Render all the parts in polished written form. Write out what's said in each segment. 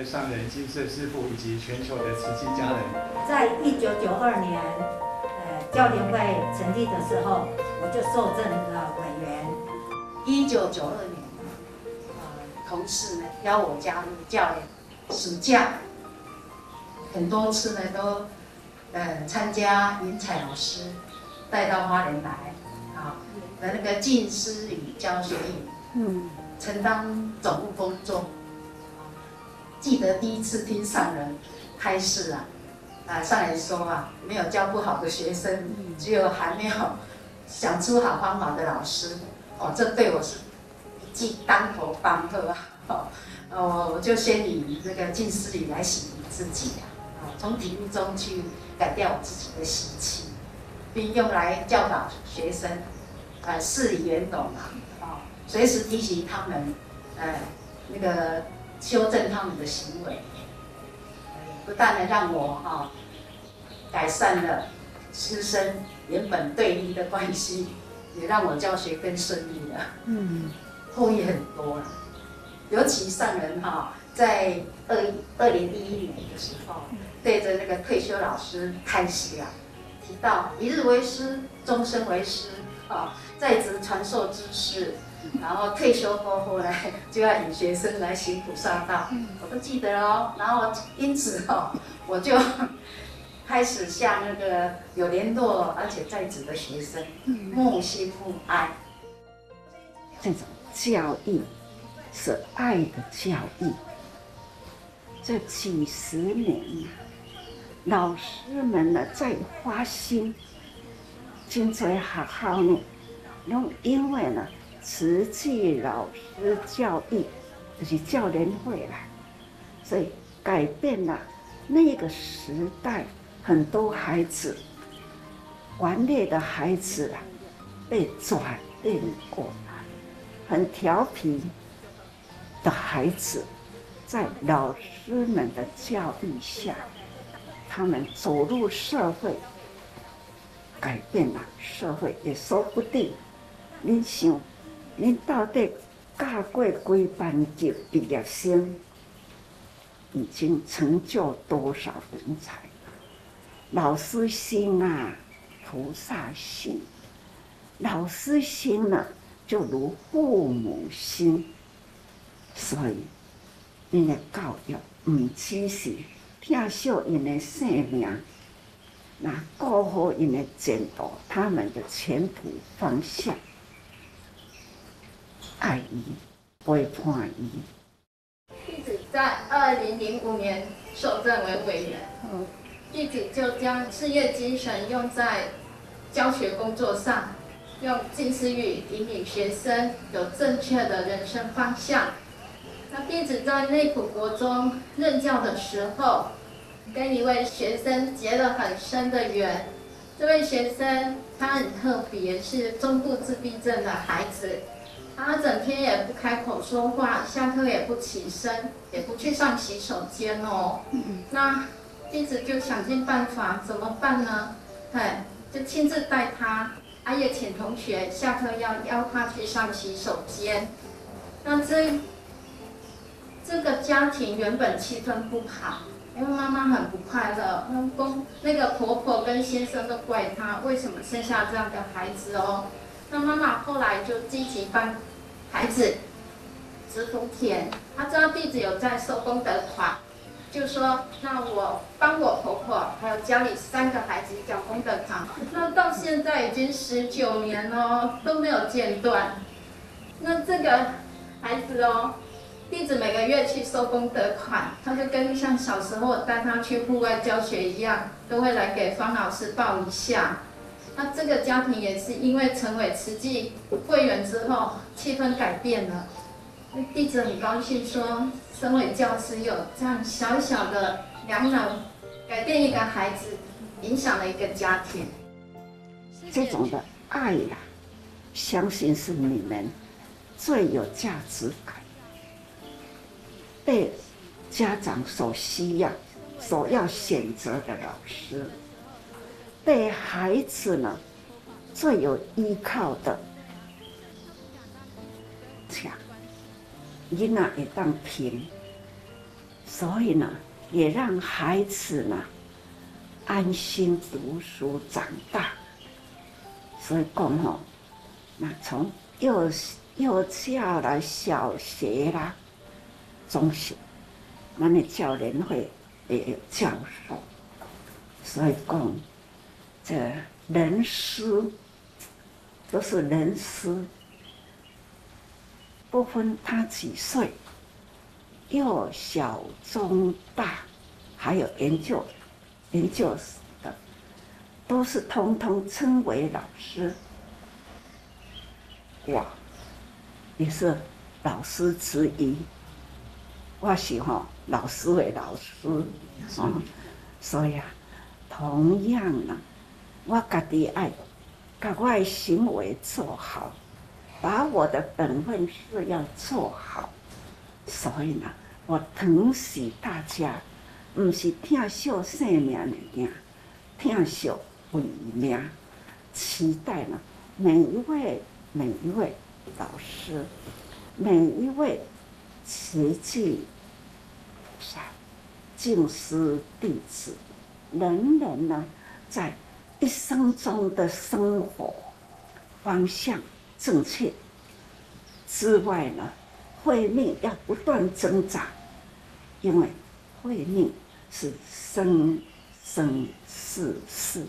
的上人金色师父以及全球的慈济家人。在1992年，教联会成立的时候，我就受证了委员。1992年，同事呢邀我加入教联，暑假很多次呢都参加云彩老师带到花莲来啊的那个近思语教学营，承担总务工作。 记得第一次听上人开示上人说没有教不好的学生，只有还没有想出好方法的老师。这对我是一记当头棒喝我就先以这个近思语来洗涤自己从体育中去改掉我自己的习气，并用来教导学生事理圆融随时提醒他们那个。 修正他们的行为，不但能让我改善了师生原本对立的关系，也让我教学更顺利了。获益很多了。尤其上人在2011年的时候，对着那个退休老师开示提到一日为师，终身为师在职传授知识。 然后退休过后呢，就要以学生来行菩萨道，我都记得然后因此我就开始向那个有联络而且在职的学生慕心慕爱。这种教义是爱的教义。这几十年老师们呢在发心，真侪学校呢，拢因为呢。 慈济老师教育就是教联会啦，所以改变了那个时代很多孩子顽劣的孩子被转变过来，很调皮的孩子，在老师们的教育下，他们走入社会，改变了社会也说不定。你想？ 恁到底教过几班级毕业生？已经成就多少人才？老师心菩萨心。老师心呢，就如父母心。所以，恁的教育唔只是疼惜因的性命，那顾好因的前途，他们的前途方向。 爱伊，陪伴伊。弟子在2005年受任为委员，弟子就将事业精神用在教学工作上，用近思语引领学生有正确的人生方向。那弟子在内埔国中任教的时候，跟一位学生结了很深的缘。这位学生他很特别，是中度自闭症的孩子。 他整天也不开口说话，下课也不起身，也不去上洗手间那弟子就想尽办法，怎么办呢？就亲自带他，也请同学下课要邀他去上洗手间。那这个家庭原本气氛不好，因为妈妈很不快乐，那个婆婆跟先生都怪他，为什么生下这样的孩子那妈妈后来就积极帮孩子植福田，她知道弟子有在收功德款，就说那我帮我婆婆还有家里3个孩子缴功德款，那到现在已经19年了，都没有间断。那这个孩子弟子每个月去收功德款，他就跟像小时候我带他去户外教学一样，都会来给方老师报一下。 那这个家庭也是因为成为慈济会员之后，气氛改变了。弟子很高兴说，身为教师有这样小小的良能，改变一个孩子，影响了一个家庭。这种的爱相信是你们最有价值感，被家长所需要、所要选择的老师。 对孩子呢，最有依靠的，像囡仔会当凭，所以呢，也让孩子呢安心读书长大。所以讲哦，那从幼教啦、小学啦、中学，我们教联会也有教授，所以讲这人师都是人师。 不分他几岁，幼小中大，还有研究的，都是通通称为老师。我也是老师之一，我喜欢老师为老师，所以啊，同样呢，我家己爱，把我的行为做好。 把我的本分事要做好，所以呢，我疼惜大家，不是疼惜生命的，疼惜慧命。期待呢，每一位老师，每一位慈济菩萨、净师弟子，人人呢，在一生中的生活方向。 正确之外呢，慧命要不断增长，因为慧命是生生世世，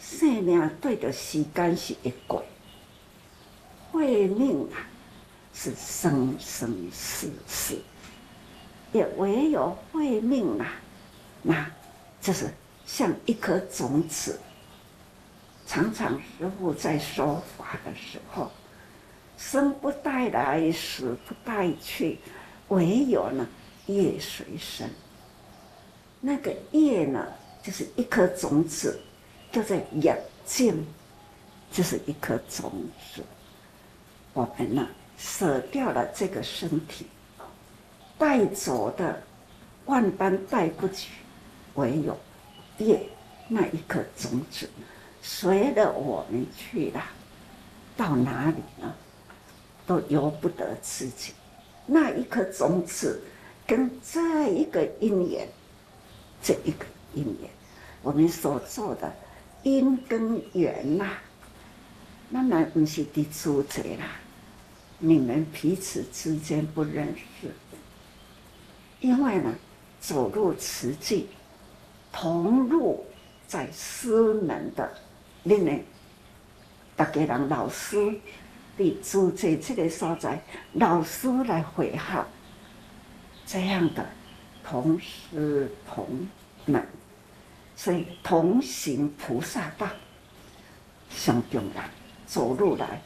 生命对的时间是一过，慧命啊是生生世世，也唯有慧命啊，那就是像一颗种子。 常常师父在说法的时候，生不带来，死不带去，唯有呢业随身。那个业呢，就是一颗种子，就在眼睛，就是一颗种子。我们呢舍掉了这个身体，带走的万般带不去，唯有业那一颗种子。 随着我们去了，到哪里呢？都由不得自己。那一颗种子跟这一个因缘，这一个因缘，我们所做的因跟缘呐、啊，那么不是的主宰啦。你们彼此之间不认识，因为呢，走入慈济，同入在师门的。 恁呢？大家人老师伫住在这个所在，老师来会合，这样的同师同门，所以同行菩萨道上重要。走路来，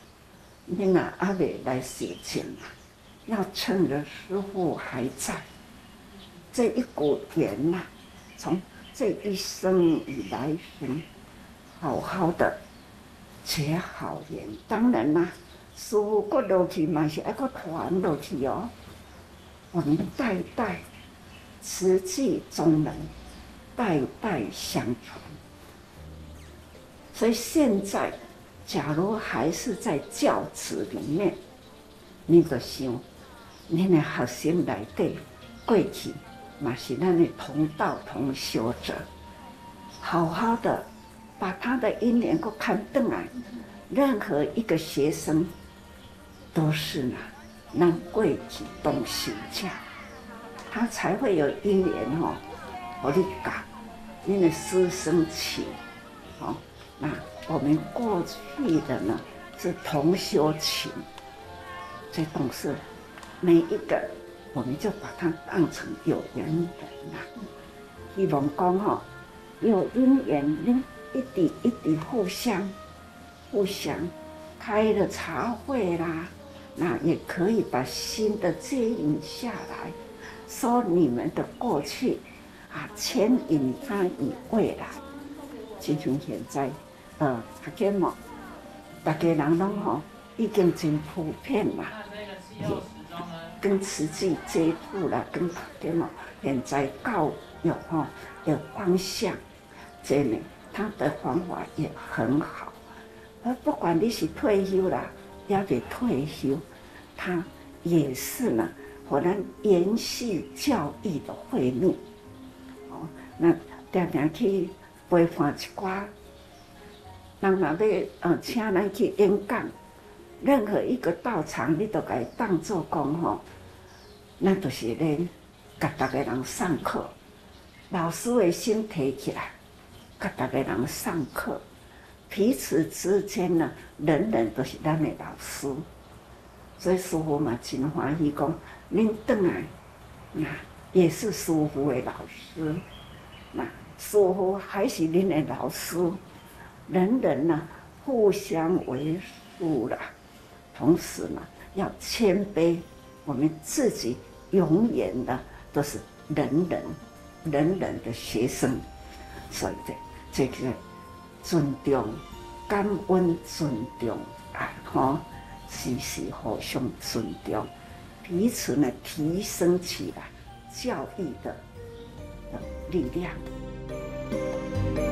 恁啊阿未来学经啊，要趁着师父还在，这一股缘呐、啊，从这一生以来生。 好好的结好缘，当然啦，书搁落去嘛是爱搁传落去哦。我们代代慈济宗门，代代相传。所以现在，假如还是在教职里面，你就想，你的学生内底过去嘛是咱的同道同修者，好好的。 把他的因缘给看顿来，任何一个学生都是呢，能贵主动请假，他才会有因缘哦。我哩讲，因为师生情，哦，那我们过去的呢是同修情，所以懂事，每一个我们就把他当成有缘人啦。希望讲哦，有因缘呢。 一滴一滴互相开了茶会啦，那也可以把新的接引下来，说你们的过去啊，牵引他以未来。亲像现在，大家嘛，大家人拢吼已经真普遍啦，也跟实际接触啦，跟大家嘛现在教育吼有方向，真的。 他的方法也很好，而不管你是退休啦，要得退休，他也是呢，互咱延续教育的慧命。哦，那常常去陪伴一寡。人若要请咱去演讲，任何一个道场，你都该当做讲吼，咱就是咧，甲大家人上课，老师的心提起来，甲大家人上课。 彼此之间呢，人人都是咱的老师，所以师父嘛真欢喜讲，恁转来，那也是师父的老师，那师父还是恁的老师，人人呢互相为助啦，同时呢要谦卑，我们自己永远呢都是人人的学生，所以这个。 尊重、感恩、尊重啊！吼，时时互相尊重，彼此呢提升起来教育的力量。